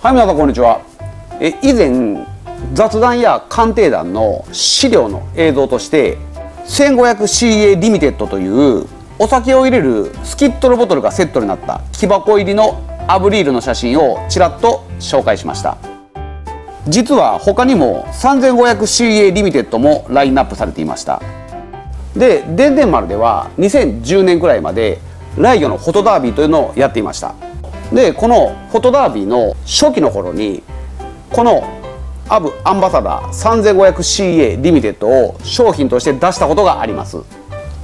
はい、皆さんこんにちは。以前雑談や鑑定団の資料の映像として 1500CA リミテッドというお酒を入れるスキットルボトルがセットになった木箱入りのアブリールの写真をちらっと紹介しました。実は他にも 3500CA リミテッドもラインナップされていました。ででんでん丸では2010年くらいまでライギョのフォトダービーというのをやっていました。でこのフォトダービーの初期の頃にこのアブアンバサダー 3500CA リミテッドを商品として出したことがあります。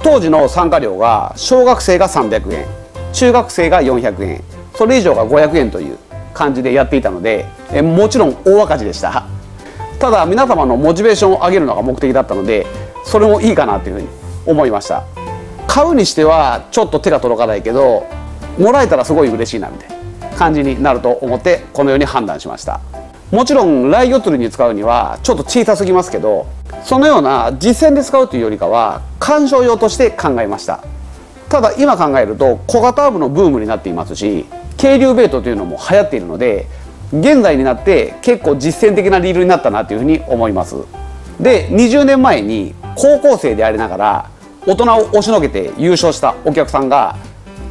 当時の参加料が小学生が300円、中学生が400円、それ以上が500円という感じでやっていたので、もちろん大赤字でした。ただ皆様のモチベーションを上げるのが目的だったので、それもいいかなというふうに思いました。買うにしてはちょっと手が届かないけど、もらえたらすごい嬉しいなみたいな感じになると思って、このように判断しました。もちろんライギョ釣りに使うにはちょっと小さすぎますけど、そのような実戦で使うというよりかは観賞用として考えました。ただ今考えると小型アブのブームになっていますし、渓流ベイトというのも流行っているので、現在になって結構実践的なリールになったなというふうに思います。で20年前に高校生でありながら大人を押しのけて優勝したお客さんが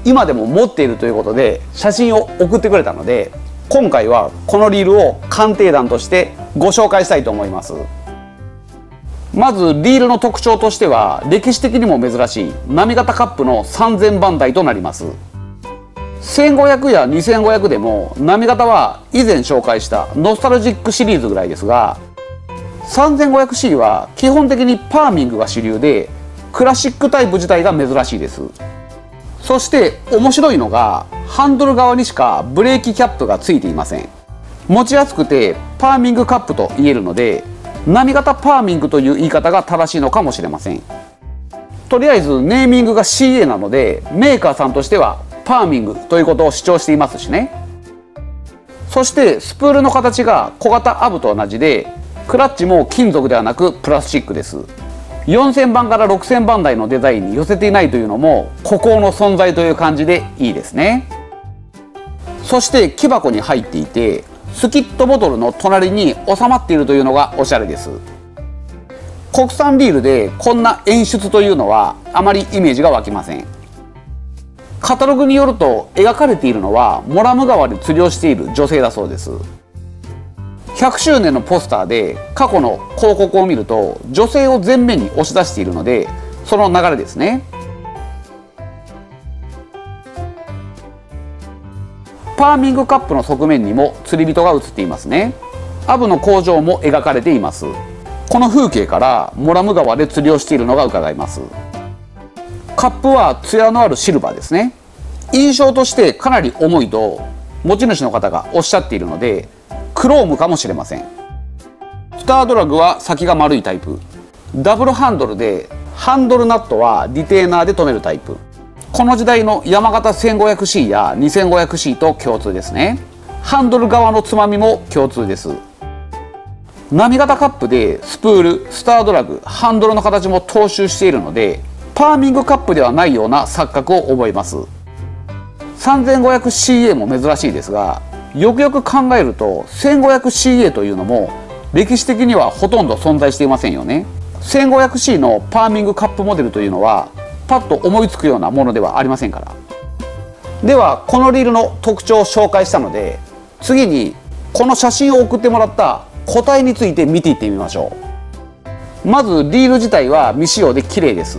今でも持っているということで写真を送ってくれたので、今回はこのリールを鑑定団としてご紹介したいと思います。まずリールの特徴としては、歴史的にも珍しい波形カップの3000番台となります。1500や2500でも波形は以前紹介したノスタルジックシリーズぐらいですが、 3500C は基本的にパーミングが主流で、クラシックタイプ自体が珍しいです。そして面白いのが、ハンドル側にしかブレーキキャップがついていません。持ちやすくてパーミングカップと言えるので、波形パーミングという言い方が正しいのかもしれません。とりあえずネーミングが CA なので、メーカーさんとしてはパーミングということを主張していますしね。そしてスプールの形が小型アブと同じで、クラッチも金属ではなくプラスチックです。4000番から6000番台のデザインに寄せていないというのも孤高の存在という感じでいいですね。そして木箱に入っていて、スキットボトルの隣に収まっているというのがおしゃれです。国産リールでこんな演出というのはあまりイメージが湧きません。カタログによると描かれているのはモラム川で釣りをしている女性だそうです。100周年のポスターで過去の広告を見ると女性を前面に押し出しているので、その流れですね。パーミングカップの側面にも釣り人が映っていますね。アブの工場も描かれています。この風景からモラム川で釣りをしているのが伺えます。カップは艶のあるシルバーですね。印象としてかなり重いと持ち主の方がおっしゃっているので、クロームかもしれません。スタードラグは先が丸いタイプ、ダブルハンドルでハンドルナットはリテーナーで留めるタイプ。この時代の山形 1500C や 2500C と共通ですね。ハンドル側のつまみも共通です。波形カップでスプール、スタードラグ、ハンドルの形も踏襲しているので、パーミングカップではないような錯覚を覚えます。 3500CA も珍しいですが、よくよく考えると 1500CA というのも歴史的にはほとんど存在していませんよね。 1500C のパーミングカップモデルというのはパッと思いつくようなものではありませんから。ではこのリールの特徴を紹介したので、次にこの写真を送ってもらった個体について見ていってみましょう。まずリール自体は未使用で綺麗です。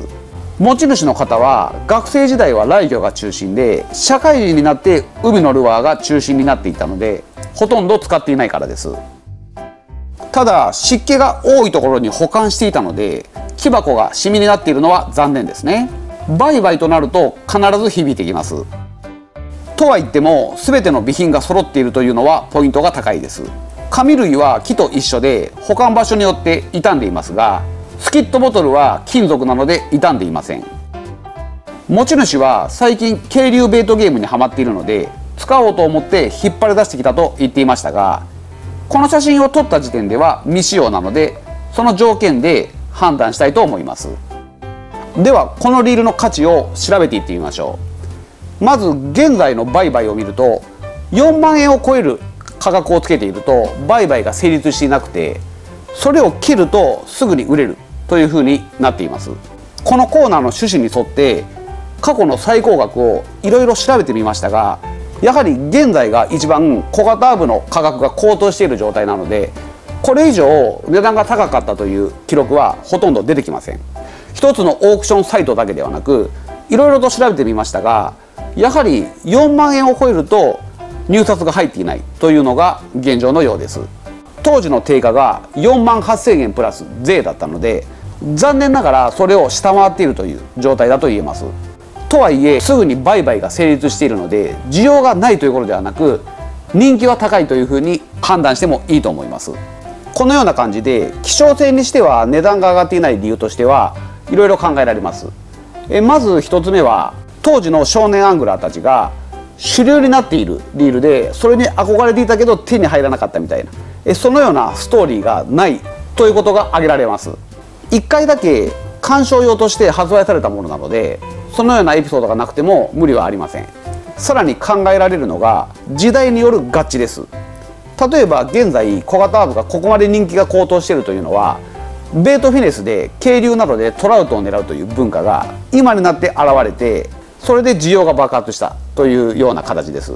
持ち主の方は学生時代はライギョが中心で、社会人になって海のルアーが中心になっていたので、ほとんど使っていないからです。ただ湿気が多いところに保管していたので、木箱がシミになっているのは残念ですね。売買となると必ず響いてきます。とは言っても全ての備品が揃っているというのはポイントが高いです。紙類は木と一緒で保管場所によって傷んでいますが、スキットボトルは金属なので傷んでいません。持ち主は最近渓流ベイトゲームにはまっているので、使おうと思って引っ張り出してきたと言っていましたが、この写真を撮った時点では未使用なので、その条件で判断したいと思います。ではこのリールの価値を調べていってみましょう。まず現在の売買を見ると4万円を超える価格をつけていると売買が成立していなくて、それを切るとすぐに売れるというふうになっています。このコーナーの趣旨に沿って過去の最高額をいろいろ調べてみましたが、やはり現在が一番小型アブの価格が高騰している状態なので、これ以上値段が高かったという記録はほとんど出てきません。一つのオークションサイトだけではなくいろいろと調べてみましたが、やはり4万円を超えると入札が入っていないというのが現状のようです。当時の定価が4万8000円プラス税だったので、残念ながらそれを下回っているという状態だと言えます。とはいえすぐに売買が成立しているので、需要がないということではなく人気は高いというふうに判断してもいいと思います。このような感じで希少性にしては値段が上がっていない理由としてはいろいろ考えられます。まず1つ目は、当時の少年アングラーたちが主流になっているリールで、それに憧れていたけど手に入らなかったみたいな、そのようなストーリーがないということが挙げられます。1回だけ鑑賞用として発売されたものなので、そのようなエピソードがなくても無理はありません。さらに考えられるのが時代による合致です。例えば現在小型アブがここまで人気が高騰しているというのは、ベートフィネスで渓流などでトラウトを狙うという文化が今になって現れて、それで需要が爆発したというような形です。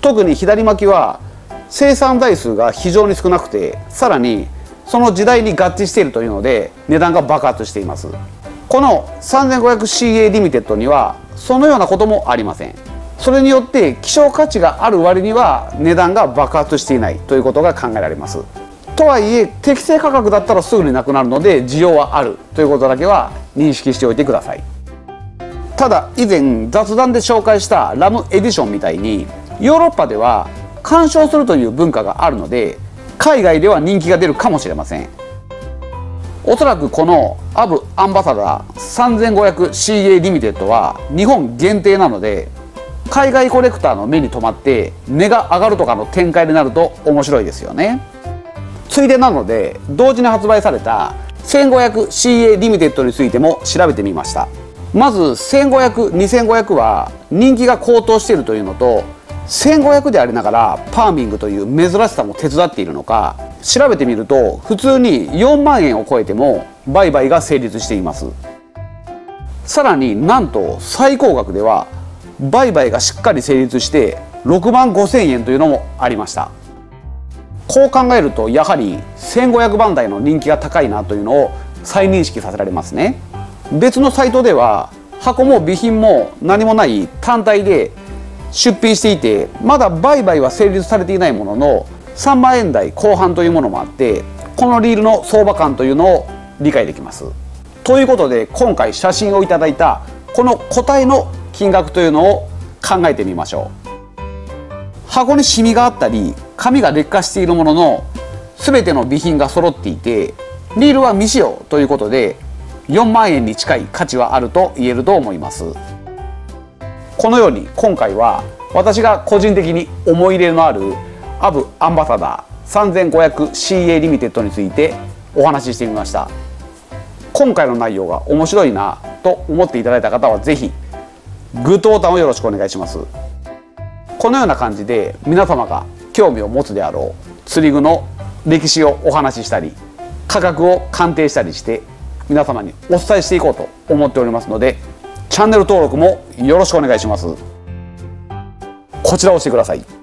特に左巻きは生産台数が非常に少なくて、さらにその時代に合致しているというので値段が爆発しています。この 3500CA リミテッドにはそのようなこともありません。それによって希少価値がある割には値段が爆発していないということが考えられます。とはいえ適正価格だったらすぐになくなるので需要はあるということだけは認識しておいてください。ただ以前雑談で紹介したラムエディションみたいに、ヨーロッパでは鑑賞するという文化があるので海外では人気が出るかもしれません。おそらくこのアブアンバサダー 3500CA リミテッドは日本限定なので、海外コレクターの目に留まって値が上がるとかの展開になると面白いですよね。ついでなので同時に発売された 1500CA リミテッドについても調べてみました。まず1500、2500は人気が高騰しているというのと、1500でありながらパーミングという珍しさも手伝っているのか、調べてみると普通に4万円を超えても売買が成立しています。さらになんと最高額では売買がしっかり成立して6万5千円というのもありました。こう考えるとやはり1500番台の人気が高いなというのを再認識させられますね。別のサイトでは箱も備品も何もない単体で出品していて、まだ売買は成立されていないものの3万円台後半というものもあって、このリールの相場感というのを理解できます。ということで今回写真をいただいたこの個体の金額というのを考えてみましょう。箱にシミがあったり紙が劣化しているものの、全ての備品が揃っていてリールは未使用ということで4万円に近い価値はあると言えると思います。このように今回は私が個人的に思い入れのあるアブアンバサダー 3500CA リミテッドについてお話ししてみました。今回の内容が面白いなと思っていただいた方は是非グッドボタンをよろしくお願いします。このような感じで皆様が興味を持つであろう釣り具の歴史をお話ししたり、価格を鑑定したりして皆様にお伝えしていこうと思っておりますので、チャンネル登録もよろしくお願いします。こちらを押してください。